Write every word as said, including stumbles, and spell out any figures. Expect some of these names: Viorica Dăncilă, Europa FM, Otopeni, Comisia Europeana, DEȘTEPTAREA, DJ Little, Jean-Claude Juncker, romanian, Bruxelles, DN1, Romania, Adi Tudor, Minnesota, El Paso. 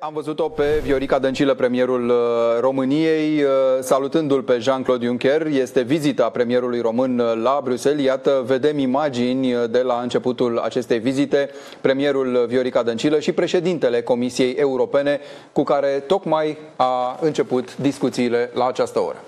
Am văzut-o pe Viorica Dăncilă, premierul României, salutându-l pe Jean-Claude Juncker. Este vizita premierului român la Bruxelles. Iată, vedem imagini de la începutul acestei vizite. Premierul Viorica Dăncilă și președintele Comisiei Europene, cu care tocmai a început discuțiile la această oră.